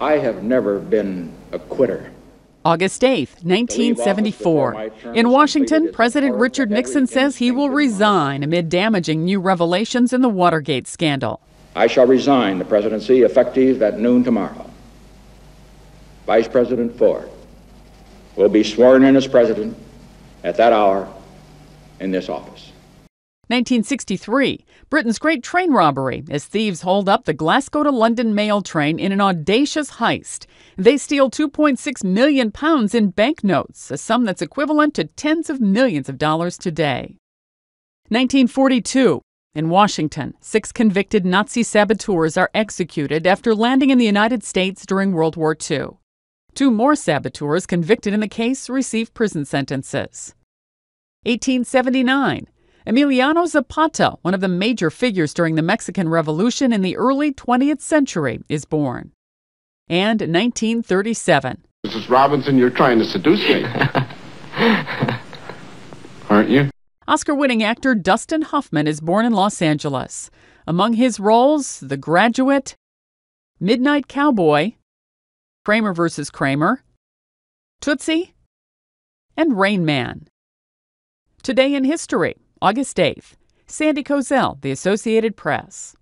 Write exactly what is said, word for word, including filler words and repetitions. I have never been a quitter. August eighth, nineteen seventy-four. In Washington, President Richard Nixon says he will resign amid damaging new revelations in the Watergate scandal. I shall resign the presidency effective at noon tomorrow. Vice President Ford will be sworn in as president at that hour in this office. nineteen sixty-three, Britain's Great Train Robbery, as thieves hold up the Glasgow to London mail train in an audacious heist. They steal two point six million pounds in banknotes, a sum that's equivalent to tens of millions of dollars today. nineteen forty-two, in Washington, six convicted Nazi saboteurs are executed after landing in the United States during World War Two. Two more saboteurs convicted in the case receive prison sentences. eighteen seventy-nine. Emiliano Zapata, one of the major figures during the Mexican Revolution in the early twentieth century, is born. And nineteen thirty-seven. Missus Robinson, you're trying to seduce me, aren't you? Oscar-winning actor Dustin Hoffman is born in Los Angeles. Among his roles, The Graduate, Midnight Cowboy, Kramer versus. Kramer, Tootsie, and Rain Man. Today in History. August eighth, Sandy Cozell, The Associated Press.